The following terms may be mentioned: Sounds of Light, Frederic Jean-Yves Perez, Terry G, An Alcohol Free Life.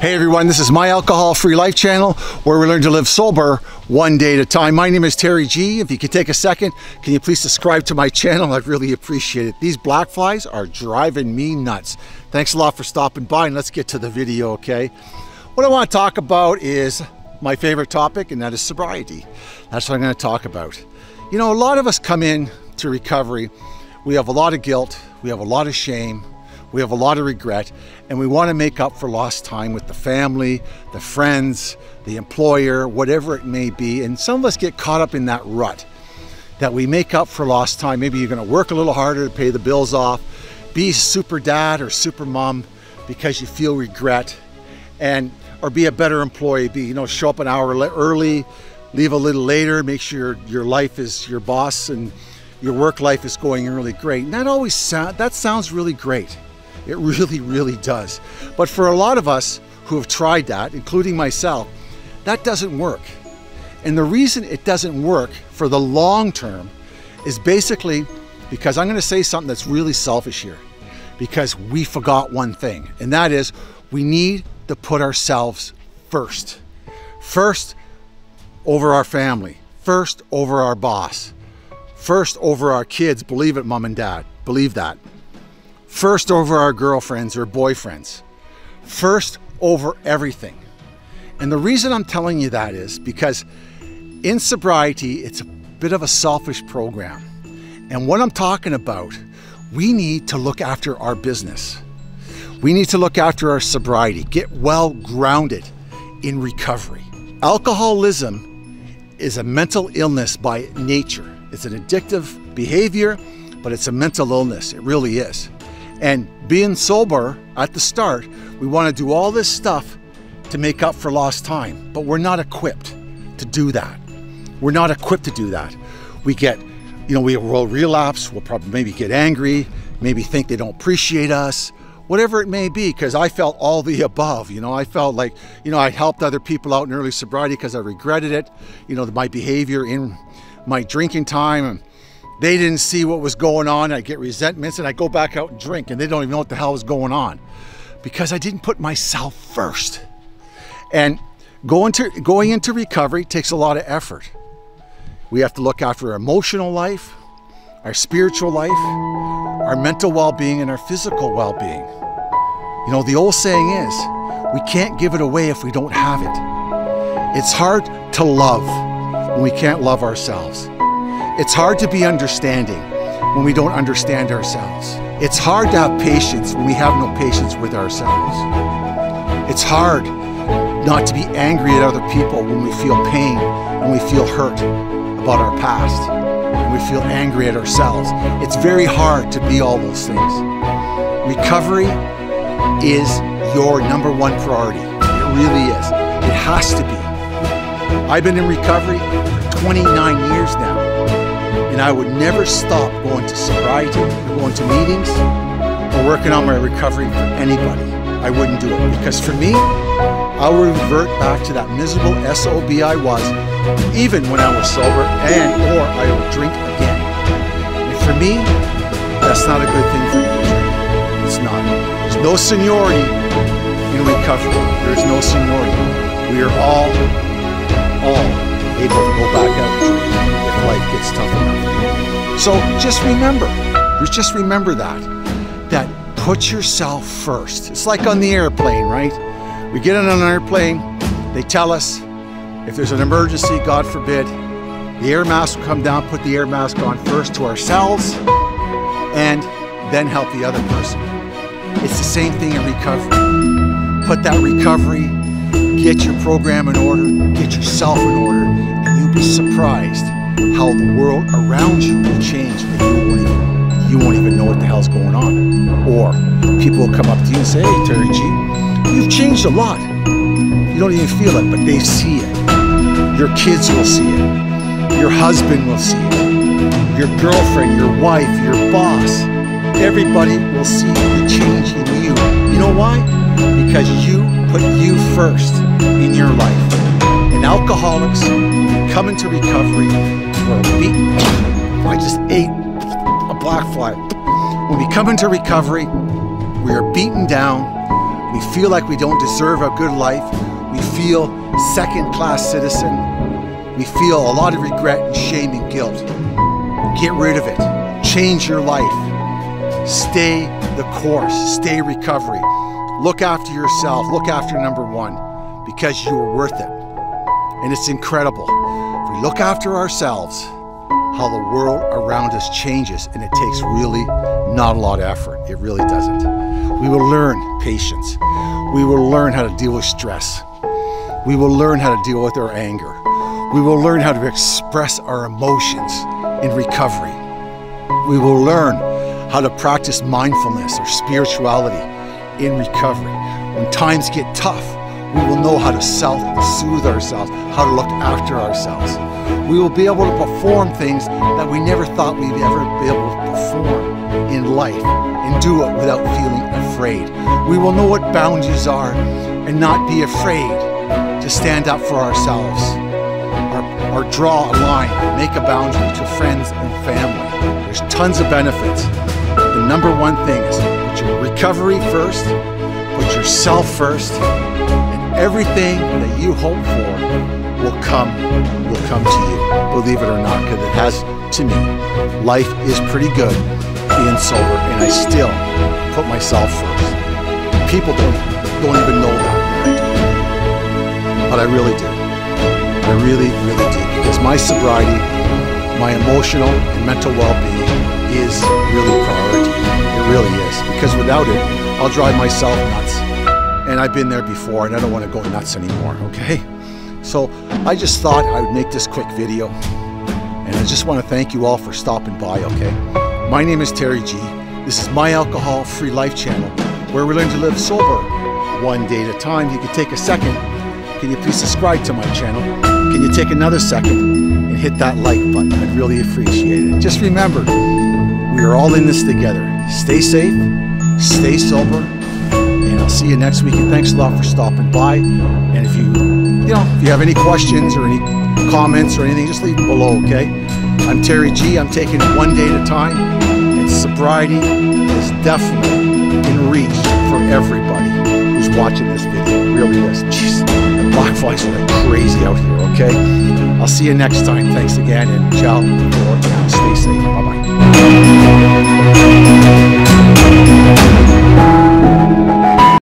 Hey everyone, this is my Alcohol Free Life channel where we learn to live sober one day at a time. My name is Terry G. If you could take a second, can you please subscribe to my channel? I'd really appreciate it. These black flies are driving me nuts. Thanks a lot for stopping by and let's get to the video, okay? What I want to talk about is my favorite topic, and that is sobriety. That's what I'm going to talk about. You know, a lot of us come in to recovery. We have a lot of guilt. We have a lot of shame. We have a lot of regret, and we want to make up for lost time with the family, the friends, the employer, whatever it may be. And some of us get caught up in that rut that we make up for lost time. Maybe you're going to work a little harder to pay the bills off, be super dad or super mom because you feel regret, or be a better employee, show up an hour early, leave a little later, make sure your life is your boss and your work life is going really great. And that sounds really great. It really, really does. But for a lot of us who have tried that, including myself, that doesn't work. And the reason it doesn't work for the long term is basically because I'm going to say something that's really selfish here, because we forgot one thing, and that is we need to put ourselves first. First over our family, first over our boss, first over our kids. Believe it, mom and dad, believe that. First over our girlfriends or boyfriends. First over everything. And the reason I'm telling you that is because in sobriety, it's a bit of a selfish program. And what I'm talking about, we need to look after our business. We need to look after our sobriety, get well grounded in recovery. Alcoholism is a mental illness by nature. It's an addictive behavior, but it's a mental illness. It really is. And being sober at the start, we want to do all this stuff to make up for lost time, but we're not equipped to do that. We're not equipped to do that. We get, we will relapse, we'll probably maybe get angry, maybe think they don't appreciate us, whatever it may be, because I felt all the above. I felt like, I helped other people out in early sobriety because I regretted it, my behavior in my drinking time, and they didn't see what was going on. I get resentments and I go back out and drink and they don't even know what the hell was going on because I didn't put myself first. And going into recovery takes a lot of effort. We have to look after our emotional life, our spiritual life, our mental well-being and our physical well-being. The old saying is, we can't give it away if we don't have it. It's hard to love when we can't love ourselves. It's hard to be understanding when we don't understand ourselves. It's hard to have patience when we have no patience with ourselves. It's hard not to be angry at other people when we feel pain, when we feel hurt about our past, when we feel angry at ourselves. It's very hard to be all those things. Recovery is your number 1 priority. It really is. It has to be. I've been in recovery for 29 years now. And I would never stop going to sobriety, or going to meetings, or working on my recovery for anybody. I wouldn't do it, because for me, I would revert back to that miserable SOB I was, even when I was sober, or I would drink again. And for me, that's not a good thing for me to drink. It's not. There's no seniority in recovery. There's no seniority. We are all able to go back out and drink. Life gets tough enough. So just remember that put yourself first. It's like on the airplane, right? We get on an airplane, they tell us if there's an emergency, God forbid, the air mask will come down, put the air mask on first to ourselves and then help the other person. It's the same thing in recovery. Put that recovery, get your program in order, get yourself in order, and you'll be surprised how the world around you will change and you won't even know what the hell's going on. Or people will come up to you and say, hey Terry G, you've changed a lot. You don't even feel it, but they see it. Your kids will see it. Your husband will see it. Your girlfriend, your wife, your boss, everybody will see the change in you. You know why? Because you put you first in your life. And alcoholics come into recovery for a week. I just ate a black fly. When we come into recovery, we are beaten down, We feel like we don't deserve a good life. We feel second-class citizen. We feel a lot of regret and shame and guilt. Get rid of it. Change your life. Stay the course. Stay recovery. Look after yourself. Look after number one, because you are worth it. And it's incredible. If we look after ourselves, how the world around us changes, and it takes really not a lot of effort. It really doesn't. We will learn patience. We will learn how to deal with stress. We will learn how to deal with our anger. We will learn how to express our emotions in recovery. We will learn how to practice mindfulness or spirituality in recovery. When times get tough, we will know how to self-soothe ourselves, how to look after ourselves. We will be able to perform things that we never thought we'd ever be able to perform in life, and do it without feeling afraid. We will know what boundaries are and not be afraid to stand up for ourselves, or draw a line, make a boundary to friends and family. There's tons of benefits. The number one thing is put your recovery first, put yourself first, everything that you hope for will come to you, believe it or not, because it has to me. Life is pretty good being sober, and I still put myself first. People don't even know that, but I really do. I really, really do, because my sobriety, my emotional and mental well-being is really a priority. It really is, because without it, I'll drive myself nuts. And I've been there before, and I don't want to go nuts anymore, okay? So I just thought I would make this quick video, and I just want to thank you all for stopping by, okay? My name is Terry G. This is my Alcohol Free Life channel, where we learn to live sober one day at a time. You can take a second. Can you please subscribe to my channel? Can you take another second and hit that like button? I'd really appreciate it. Just remember, we are all in this together. Stay safe, stay sober, and I'll see you next week. And thanks a lot for stopping by. And if you have any questions or any comments or anything, just leave them below, okay? I'm Terry G. I'm taking it one day at a time. And sobriety is definitely in reach for everybody who's watching this video. It really is. Jeez, the black flies are like crazy out here, okay? I'll see you next time. Thanks again, and ciao. Stay safe. Bye-bye.